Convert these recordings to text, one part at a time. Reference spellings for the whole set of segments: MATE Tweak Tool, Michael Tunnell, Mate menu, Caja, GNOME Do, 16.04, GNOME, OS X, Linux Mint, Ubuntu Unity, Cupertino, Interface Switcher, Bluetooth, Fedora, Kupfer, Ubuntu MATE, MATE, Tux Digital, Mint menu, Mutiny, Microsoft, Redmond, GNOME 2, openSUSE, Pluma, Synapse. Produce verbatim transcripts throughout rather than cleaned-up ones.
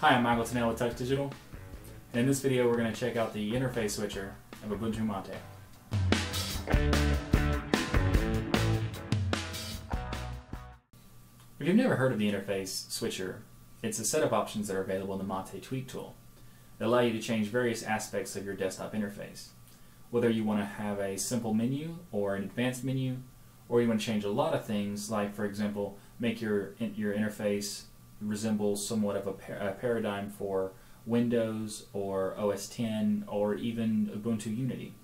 Hi, I'm Michael Tunnell with Tux Digital, and in this video we're going to check out the interface switcher of Ubuntu MATE. If you've never heard of the interface switcher, it's a set of options that are available in the MATE Tweak Tool that allow you to change various aspects of your desktop interface, whether you want to have a simple menu or an advanced menu, or you want to change a lot of things, like, for example, make your, your interface resembles somewhat of a, par a paradigm for Windows or O S ten or even Ubuntu Unity.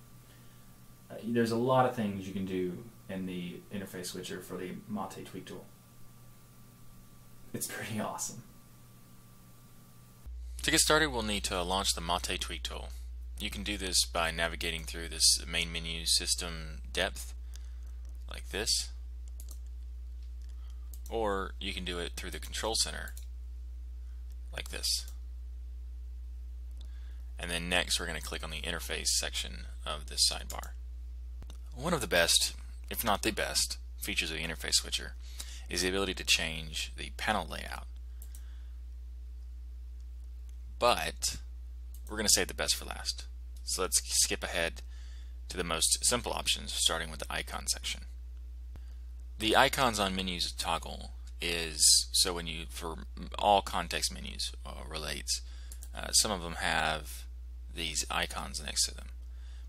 Uh, there's a lot of things you can do in the interface switcher for the MATE Tweak Tool. It's pretty awesome. To get started, we'll need to launch the MATE Tweak Tool. You can do this by navigating through this main menu system depth like this, or you can do it through the control center like this. And then next we're going to click on the interface section of this sidebar. One of the best, if not the best, features of the interface switcher is the ability to change the panel layout. But we're going to save the best for last. So let's skip ahead to the most simple options, starting with the icon section. The icons on menus toggle is so when you, for all context menus, uh, relates. Uh, some of them have these icons next to them,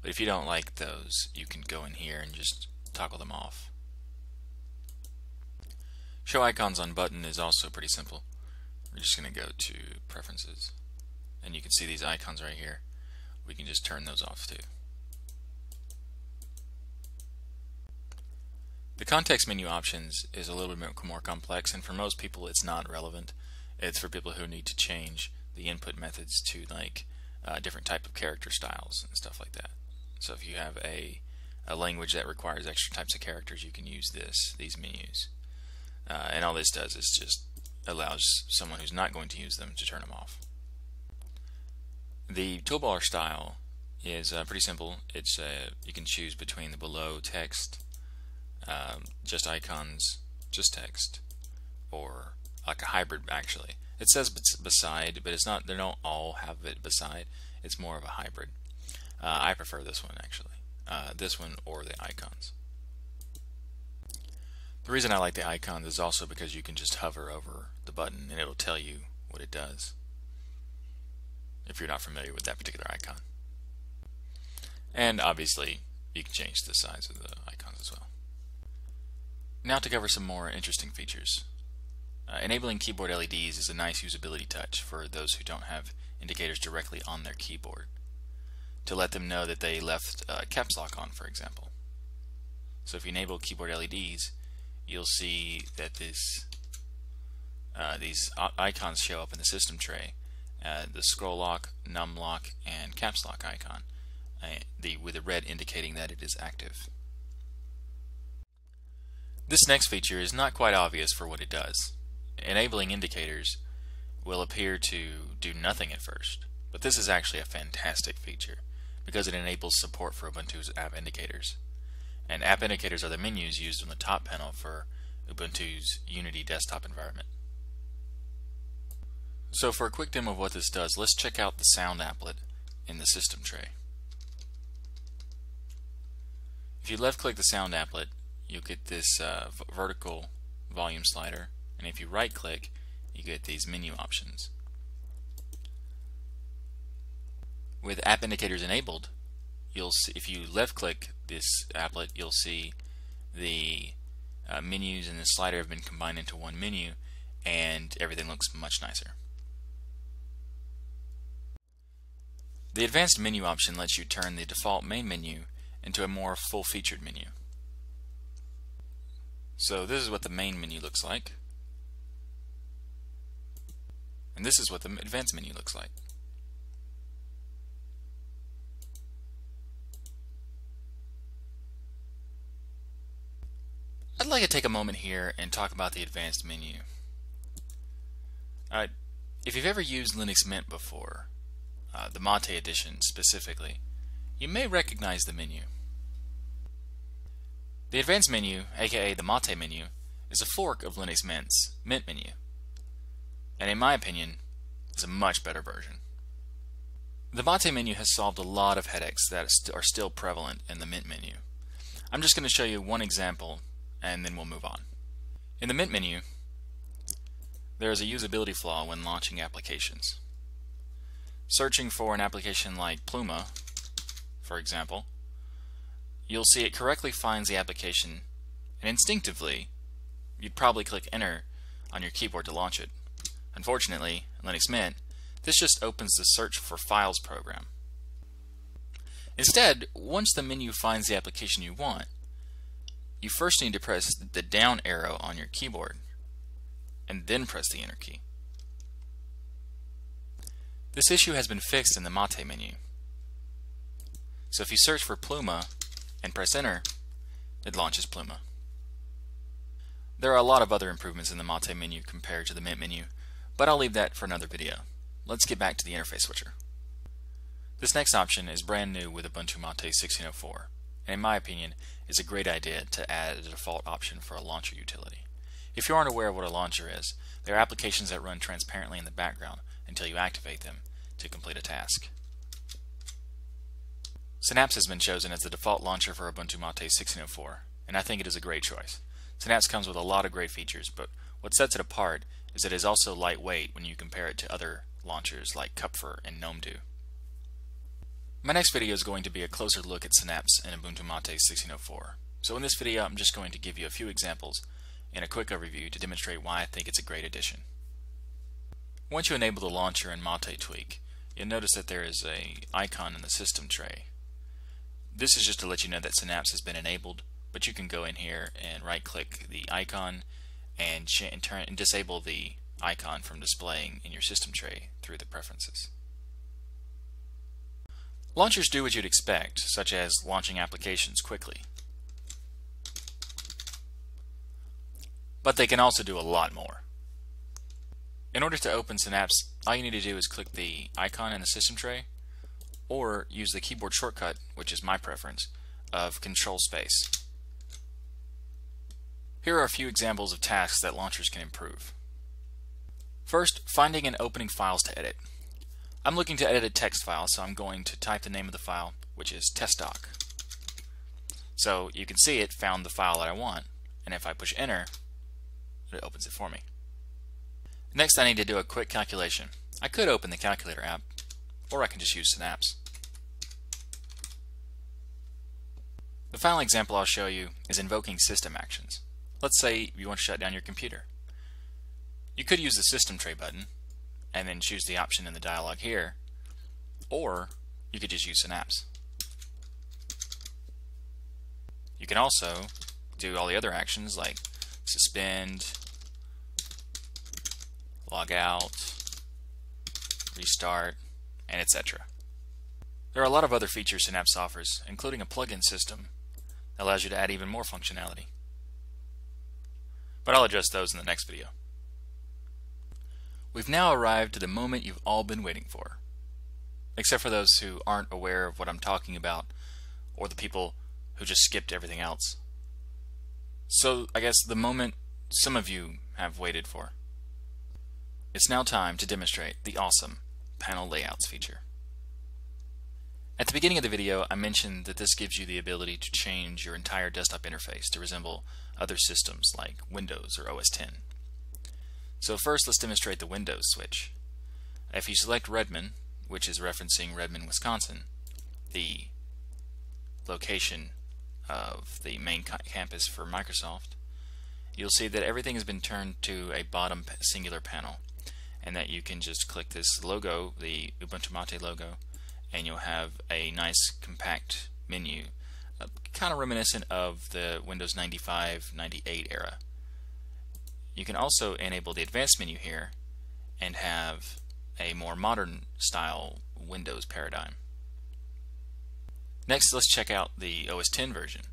but if you don't like those, you can go in here and just toggle them off. Show icons on button is also pretty simple. We're just going to go to preferences, and you can see these icons right here. We can just turn those off too. The context menu options is a little bit more complex, and for most people it's not relevant. It's for people who need to change the input methods to, like, uh, different type of character styles and stuff like that. So if you have a, a language that requires extra types of characters, you can use this, these menus. Uh, and all this does is just allows someone who's not going to use them to turn them off. The toolbar style is uh, pretty simple. It's uh, you can choose between the below text, Um, just icons, just text, or like a hybrid. Actually, it says beside, but it's not. They don't all have it beside. It's more of a hybrid. Uh, I prefer this one actually. Uh, this one or the icons. The reason I like the icons is also because you can just hover over the button and it'll tell you what it does, if you're not familiar with that particular icon. And obviously, you can change the size of the icons as well. Now to cover some more interesting features. Uh, enabling keyboard L E Ds is a nice usability touch for those who don't have indicators directly on their keyboard, to let them know that they left uh, caps lock on, for example. So if you enable keyboard L E Ds, you'll see that this, uh, these icons show up in the system tray, uh, the scroll lock, num lock, and caps lock icon, uh, the, with the red indicating that it is active. This next feature is not quite obvious for what it does. Enabling indicators will appear to do nothing at first, but this is actually a fantastic feature because it enables support for Ubuntu's app indicators. And app indicators are the menus used on the top panel for Ubuntu's Unity desktop environment. So for a quick demo of what this does, let's check out the sound applet in the system tray. If you left-click the sound applet, you'll get this uh, vertical volume slider, and if you right click you get these menu options. With app indicators enabled, you'll see, if you left click this applet, you'll see the uh, menus and the slider have been combined into one menu, and everything looks much nicer. The advanced menu option lets you turn the default main menu into a more full-featured menu. So this is what the main menu looks like, and this is what the advanced menu looks like. I'd like to take a moment here and talk about the advanced menu. Uh, if you've ever used Linux Mint before, uh, the MATE edition specifically, you may recognize the menu. The advanced menu, aka the MATE menu, is a fork of Linux Mint's Mint menu, and in my opinion, It's a much better version. The MATE menu has solved a lot of headaches that are still prevalent in the Mint menu. I'm just going to show you one example and then we'll move on. In the Mint menu, there is a usability flaw when launching applications. Searching for an application like Pluma, for example, you'll see it correctly finds the application, and instinctively you'd probably click Enter on your keyboard to launch it. Unfortunately, in Linux Mint, this just opens the Search for Files program. Instead, once the menu finds the application you want, you first need to press the down arrow on your keyboard, and then press the Enter key. This issue has been fixed in the MATE menu. So if you search for Pluma and press Enter, it launches Pluma. There are a lot of other improvements in the MATE menu compared to the Mint menu, but I'll leave that for another video. Let's get back to the interface switcher. This next option is brand new with Ubuntu MATE sixteen oh four, and in my opinion, is a great idea to add a default option for a launcher utility. If you aren't aware of what a launcher is, they are applications that run transparently in the background until you activate them to complete a task. Synapse has been chosen as the default launcher for Ubuntu MATE sixteen oh four, and I think it is a great choice. Synapse comes with a lot of great features, but what sets it apart is that it is also lightweight when you compare it to other launchers like Kupfer and GNOME Do. My next video is going to be a closer look at Synapse and Ubuntu MATE sixteen oh four. So in this video I'm just going to give you a few examples and a quick overview to demonstrate why I think it's a great addition. Once you enable the launcher in MATE Tweak, you'll notice that there is an icon in the system tray. This is just to let you know that Synapse has been enabled, but you can go in here and right click the icon and, and, turn, and disable the icon from displaying in your system tray through the preferences. Launchers do what you'd expect, such as launching applications quickly. But they can also do a lot more. In order to open Synapse, all you need to do is click the icon in the system tray or use the keyboard shortcut, which is my preference, of Control Space. Here are a few examples of tasks that launchers can improve. First, finding and opening files to edit. I'm looking to edit a text file, so I'm going to type the name of the file, which is test doc. So you can see it found the file that I want, and if I push Enter, it opens it for me. Next, I need to do a quick calculation. I could open the calculator app, or I can just use Synapse. The final example I'll show you is invoking system actions. Let's say you want to shut down your computer. You could use the system tray button and then choose the option in the dialog here, or you could just use Synapse. You can also do all the other actions like suspend, log out, restart, and et cetera. There are a lot of other features Synapse offers, including a plugin system that allows you to add even more functionality. But I'll address those in the next video. We've now arrived to the moment you've all been waiting for. Except for those who aren't aware of what I'm talking about, or the people who just skipped everything else. So, I guess the moment some of you have waited for. It's now time to demonstrate the awesome panel layouts feature. At the beginning of the video, I mentioned that this gives you the ability to change your entire desktop interface to resemble other systems like Windows or O S ten. So first, let's demonstrate the Windows switch. If you select Redmond, which is referencing Redmond, Wisconsin, the location of the main campus for Microsoft, you'll see that everything has been turned to a bottom singular panel, and that you can just click this logo, the Ubuntu MATE logo, and you'll have a nice compact menu, uh, kind of reminiscent of the Windows ninety-five ninety-eight era. You can also enable the advanced menu here and have a more modern style Windows paradigm. Next, let's check out the O S ten version,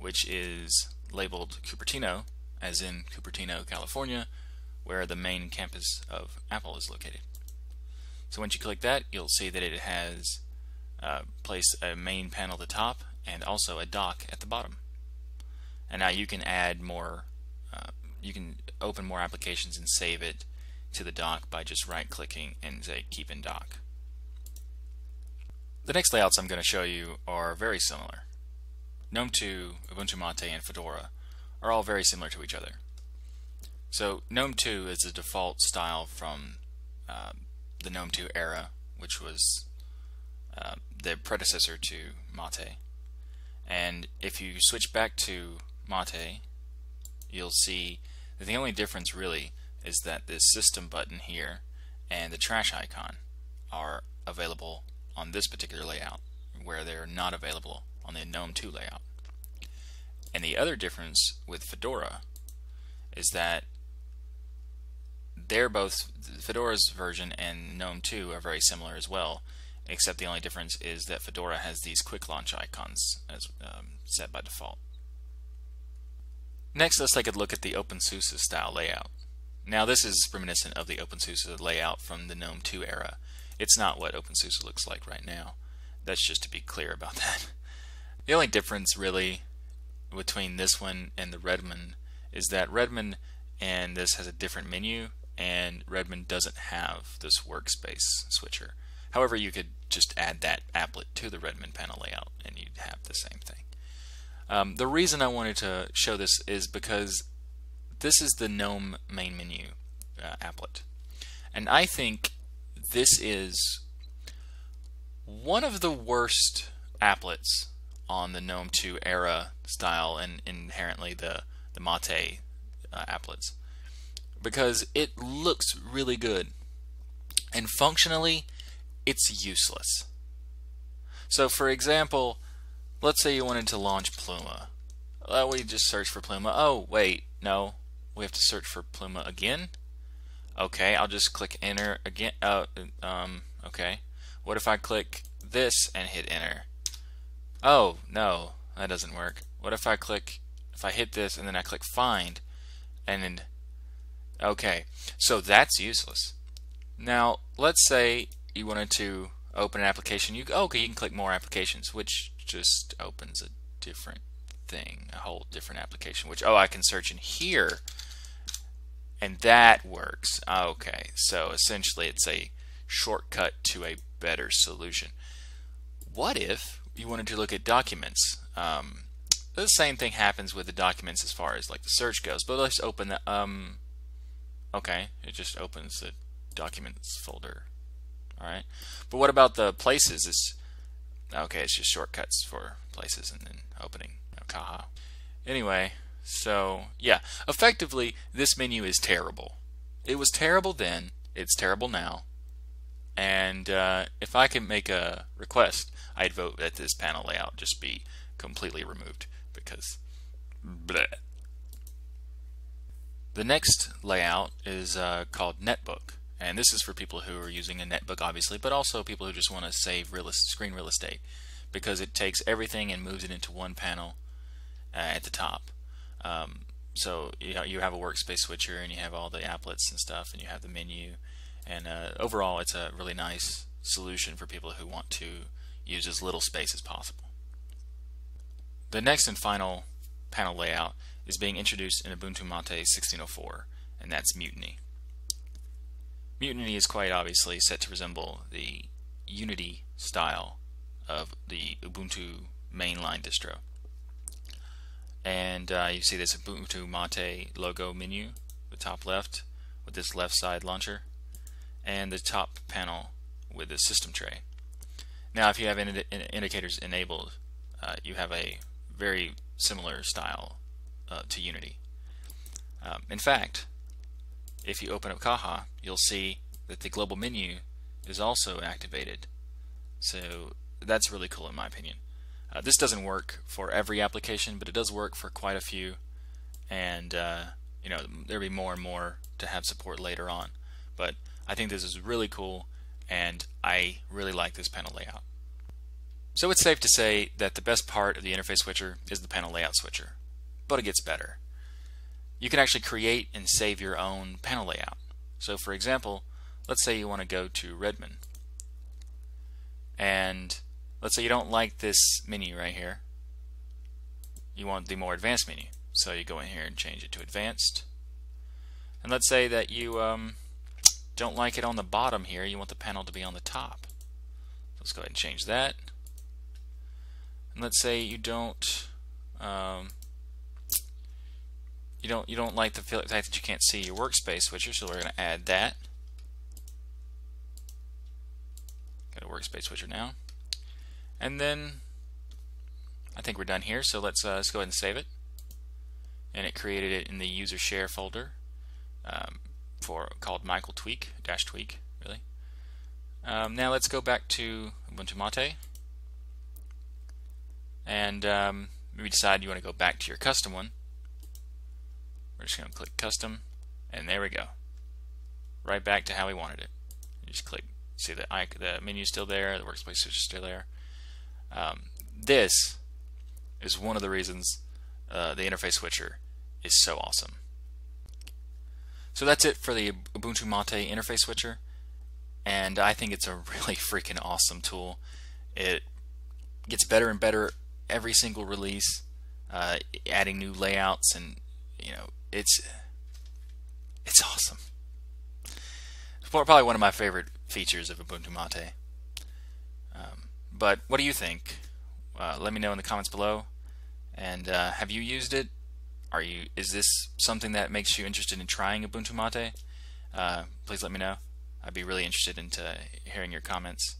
which is labeled Cupertino, as in Cupertino, California, where the main campus of Apple is located. So once you click that, you'll see that it has uh, placed a main panel at the top and also a dock at the bottom. And now you can add more, uh, you can open more applications and save it to the dock by just right-clicking and say keep in dock. The next layouts I'm going to show you are very similar. GNOME two, Ubuntu MATE, and Fedora are all very similar to each other. So GNOME two is the default style from uh, the GNOME two era, which was uh, the predecessor to MATE. And if you switch back to MATE, you'll see that the only difference really is that this system button here and the trash icon are available on this particular layout, where they're not available on the GNOME two layout. And the other difference with Fedora is that they're both, Fedora's version and GNOME two are very similar as well, except the only difference is that Fedora has these quick launch icons as um, set by default. Next, let's take a look at the openSUSE style layout. Now this is reminiscent of the openSUSE layout from the GNOME two era. It's not what openSUSE looks like right now. That's just to be clear about that. The only difference really between this one and the Redmond is that Redmond and this has a different menu, and Redmond doesn't have this workspace switcher. However, you could just add that applet to the Redmond panel layout and you'd have the same thing. Um, the reason I wanted to show this is because this is the GNOME main menu uh, applet, and I think this is one of the worst applets on the GNOME two era style and inherently the, the MATE uh, applets, because it looks really good and functionally it's useless. So for example, let's say you wanted to launch Pluma. Well, we just search for Pluma. Oh wait, no, we have to search for Pluma again. Okay, I'll just click enter again. Uh, um, okay, what if I click this and hit enter? Oh no, that doesn't work. What if I click, if I hit this and then I click find, and then, okay, so that's useless. Now let's say you wanted to open an application. You okay, you can click more applications, which just opens a different thing, a whole different application. Which oh, I can search in here. And that works. Okay, so essentially it's a shortcut to a better solution. What if you wanted to look at documents? Um, the same thing happens with the documents as far as like the search goes, but let's open the, um, okay, it just opens the documents folder. Alright, but what about the places? It's, okay, it's just shortcuts for places and then opening Caja. Anyway, so yeah, effectively this menu is terrible. It was terrible then, it's terrible now, and uh, if I can make a request, I'd vote that this panel layout just be completely removed, because bleh. The next layout is uh, called Netbook, and this is for people who are using a netbook obviously, but also people who just want to save real screen real estate, because it takes everything and moves it into one panel uh, at the top. Um, so you know, you have a workspace switcher and you have all the applets and stuff and you have the menu, and uh, overall it's a really nice solution for people who want to use as little space as possible. The next and final panel layout is being introduced in Ubuntu MATE sixteen oh four, and that's Mutiny. Mutiny is quite obviously set to resemble the Unity style of the Ubuntu mainline distro. And uh, you see this Ubuntu MATE logo menu, the top left with this left side launcher, and the top panel with the system tray. Now if you have indi indicators enabled, uh, you have a very similar style uh, to Unity. Um, in fact, if you open up Caja, you'll see that the global menu is also activated. So that's really cool in my opinion. Uh, this doesn't work for every application, but it does work for quite a few, and uh, you know, there'll be more and more to have support later on. But I think this is really cool, and I really like this panel layout. So it's safe to say that the best part of the interface switcher is the panel layout switcher, but it gets better. You can actually create and save your own panel layout. So for example, let's say you want to go to Redmond, and let's say you don't like this menu right here. You want the more advanced menu, so you go in here and change it to advanced. And let's say that you um, don't like it on the bottom here, you want the panel to be on the top. Let's go ahead and change that. And let's say you don't um, you don't you don't like the fact that you can't see your workspace switcher, so we're going to add that. Got a workspace switcher now, and then I think we're done here. So let's uh, let's go ahead and save it, and it created it in the user share folder um, for called Michael Tweak dash Tweak really. Um, now let's go back to Ubuntu MATE, and um, maybe decide you want to go back to your custom one. We're just going to click custom, and there we go, right back to how we wanted it. You just click, see the the menu is still there, the workspace switch is still there. Um, this is one of the reasons uh, the interface switcher is so awesome. So that's it for the Ubuntu MATE interface switcher, and I think it's a really freaking awesome tool. It gets better and better every single release, uh, adding new layouts, and you know, it's it's awesome. It's probably one of my favorite features of Ubuntu MATE. Um, but what do you think? Uh, let me know in the comments below. And uh, have you used it? Are you? Is this something that makes you interested in trying Ubuntu MATE? Uh, please let me know. I'd be really interested in hearing your comments,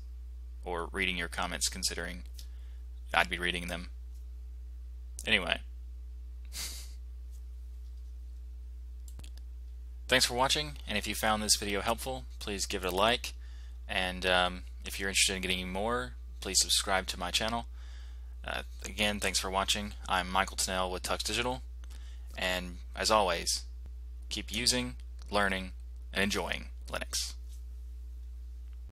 or reading your comments, considering I'd be reading them. Anyway. Thanks for watching, and if you found this video helpful, please give it a like, and um, if you're interested in getting more, please subscribe to my channel. Uh, again, thanks for watching. I'm Michael Tunnell with Tux Digital, and as always, keep using, learning, and enjoying Linux.